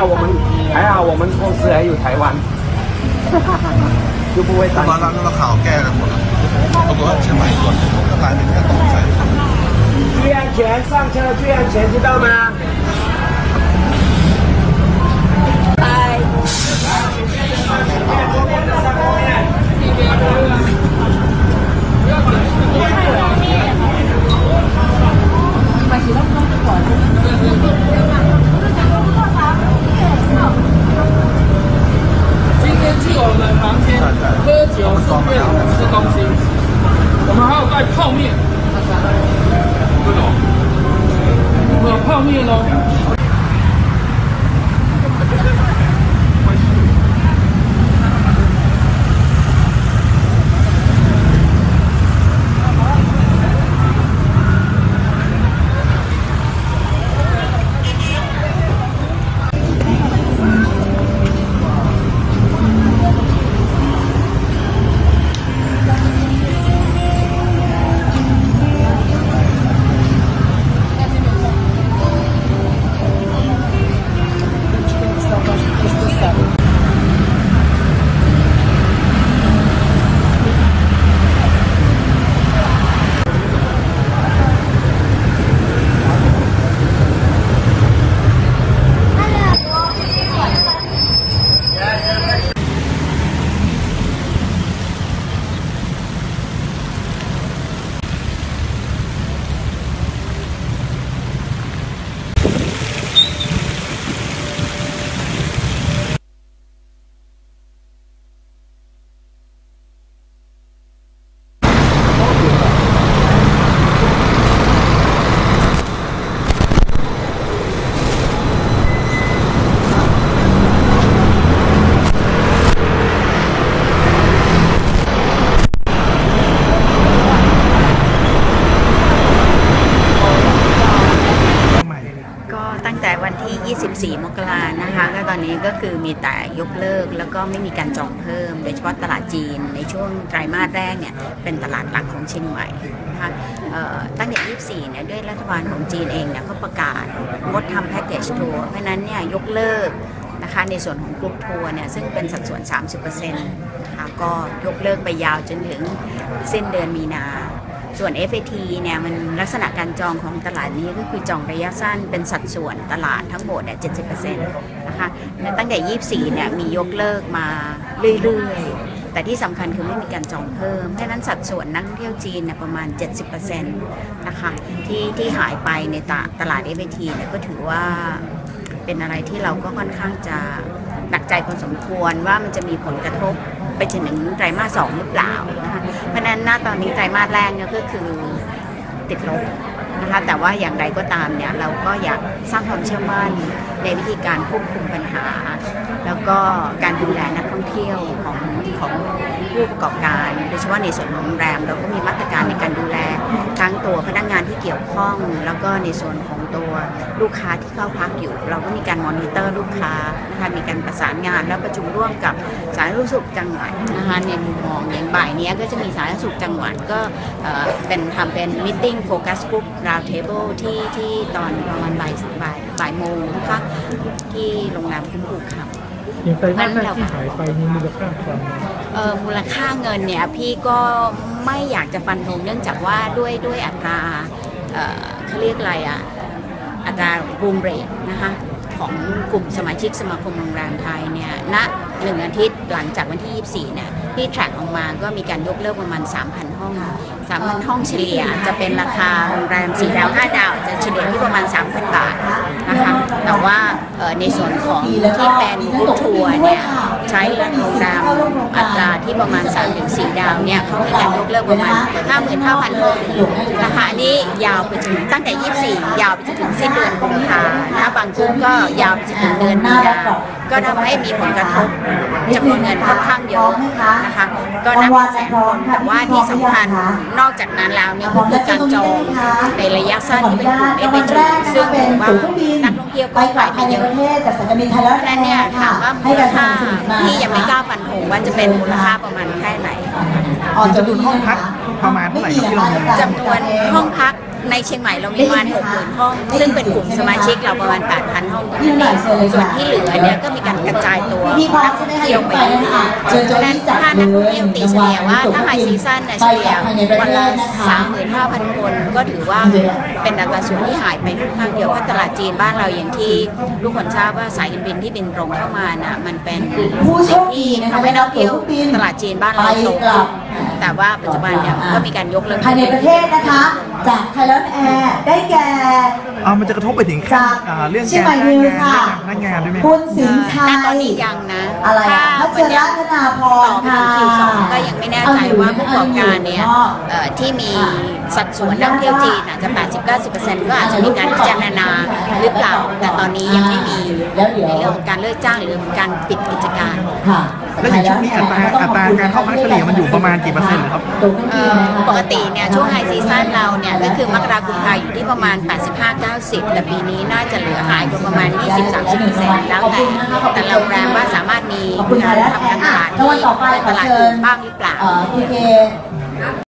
好我们公司还有台湾，就不会担心。那个烤盖了我了，我过去买过，我来那个东西。注意安全，上车注意安全，知道吗？哎。买几包装就好了。 今天去我们房间喝酒、吃面、吃东西，我们还有带泡面，这种有泡面哦。24 มกรานะคะก็ตอนนี้ก็คือมีแต่ยกเลิกแล้วก็ไม่มีการจองเพิ่มโดยเฉพาะตลาดจีนในช่วงไตรมาสแรกเนี่ยเป็นตลาดหลักของเชียงใหม่นะคะตั้งแต่24เนี่ยด้วยรัฐบาลของจีนเองเนี่ยเขาประกาศงดทำแพ็กเกจทัวร์เพราะนั้นเนี่ยยกเลิกนะคะในส่วนของกรุ๊ปทัวร์เนี่ยซึ่งเป็นสัดส่วน 30% นะคะก็ยกเลิกไปยาวจนถึงสิ้นเดือนมีนาส่วน FAT เนี่ยมันลักษณะการจองของตลาดนี้ก็คือจองระยะสั้นเป็นสัดส่วนตลาดทั้งหมด 70% นะคะตั้งแต่ 24 เนี่ยมียกเลิกมาเรื่อยๆแต่ที่สำคัญคือไม่มีการจองเพิ่มเพราะฉะนั้นสัดส่วนนักท่องเที่ยวจีนเนี่ยประมาณ 70% นะคะที่หายไปในตลาด FAT เนี่ยก็ถือว่าเป็นอะไรที่เราก็ค่อนข้างจะหนักใจพอสมควรว่ามันจะมีผลกระทบไปจนถึงไตรมาส 2 หรือเปล่านะคะเพราะฉะนั้นหน้าตอนนี้ไตรมาสแรกเนี่ยก็คือติดลบนะคะแต่ว่าอย่างไรก็ตามเนี่ยเราก็อยากสร้างความเชื่อมั่นในวิธีการควบคุมปัญหาแล้วก็การดูแลนักท่องเที่ยวของผู้ประกอบการโดยเฉพาะในส่วนของโรงแรมเราก็มีมาตรการในการดูแลทั้งตัวพนักงานที่เกี่ยวข้องแล้วก็ในส่วนของตัวลูกค้าที่เข้าพักอยู่เราก็มีการมอนิเตอร์ลูกค้านะคะมีการประสานงานและประชุมร่วมกับสาธารณสุขจังหวัดนะคะในมุมมองอย่างบ่ายนี้ก็จะมีสาธารณสุขจังหวัดก็เป็นทำเป็นมิทติ้งโฟกัสกลุ่มราวเทเบิลที่ตอนประมาณบ่ายโมงนะคะที่โรงแรมคุ้มบุกค่ะอย่างไตรมาสแรกที่หายไปมีมูลค่าความมูลค่าเงินเนี่ยพี่ก็ไม่อยากจะฟันธงเนื่องจากว่าด้วยอัตราเขาเรียกอะไรอะอัตราบูมเรทนะคะของกลุ่มสมาชิกสมาคมโรงแรมไทยเนี่ยณ1อาทิตย์หลังจากวันที่24เนี่ยที่แทร็กออกมาก็มีการยกเลิกประมาณ 3,000 ห้อง 3,000 ห้องเฉลี่ยจะเป็นราคาโรงแรม4ดาว5ดาวจะเฉลี่ยที่ประมาณ 3,000 บาทนะคะแต่ว่าในส่วนของที่เป็นกรุ๊ปทัวร์เนี่ยใช้โรงแรมอัตราที่ประมาณ 3-4 ดาวเนี่ยเขามีการยกเลิกประมาณ 55,000 ห้องนะคะนี่ยาวไปจนตั้งแต่24ยาวไปจนถึงสิ้นเดือนกุมภาพันธ์นะบางกรุ๊ปก็ยาวไปจนถึงเดือนมีนาก็ทำให้มีผลกระทบจำนวนเงินค่อนข้างเยอะนะคะก็นับแสนคนแต่ว่าที่สำคัญนอกจากนั้นแล้วเนี่ยก็คือการจองในระยะสั้นที่เป็นกลุ่ม FAT ซึ่งถือว่านักท่องเที่ยวก็ไปเยอะและเนี่ยถามว่ามูลค่าที่ยังไม่กล้าฟันธงว่าจะเป็นมูลค่าประมาณแค่ไหนจำนวนห้องพักประมาณเท่าไหร่จำนวนห้องพัก ในเชียงใหม่เรามีประมาณ 60,000 ห้องซึ่งเป็นกลุ่มสมาชิกเราประมาณ 8,000 ห้องนั่นเองส่วนที่เหลือเนี่ยก็มีการกระจายตัวนักท่องเที่ยวไปค่ะดังนั้นถ้านักท่องเที่ยวตีเฉลี่ยว่าถ้าไฮซีซั่นเนี่ยเฉลี่ยวันละ 35,000 คนก็ถือว่าเป็นอัตราส่วนที่หายไปค่อนข้างเยอะเพราะตลาดจีนบ้านเราอย่างที่ทุกคนทราบว่าสายการบินที่บินตรงเข้ามาน่ะมันเป็นสิ่งที่ทำให้นักท่องเที่ยวตลาดจีนบ้านเราตกแต่ว่าปัจจุบันเนี่ยก็มีการยกเลิกภายในประเทศนะคะจากไทยแลนด์แอร์ได้แก่มันจะกระทบไปถึงจากเรื่องเชียงใหม่ยืนค่ะนั่งงานด้วยไหมคุณสิงห์ชัยตอนนี้ยังนะอะไรพัชรธนาพรค่ะก็ยังไม่แน่ใจว่าผู้ประกอบการเนี่ยที่มีสัดส่วนนักท่องเที่ยวจีนอาจจะ 80-90% ก็อาจจะมีการพิจารณาหรือเปล่าแต่ตอนนี้ยังไม่มีในเรื่องของการเลิกจ้างหรือการปิดกิจการค่ะแล้วอย่างช่วงนี้อัตราการเข้าพักเฉลี่ยมันอยู่ประมาณกี่เปอร์เซ็นต์ครับปกติเนี่ยช่วงไฮซีซั่นเราเนี่ยก็คือมกราคมอยู่ที่ประมาณ 85-90 แต่ปีนี้น่าจะเหลือหายไปประมาณ 20-30% แล้วแต่เราแปลว่าสามารถมีการทำการตลาดที่ตลาดอื่นบ้างหรือเปล่า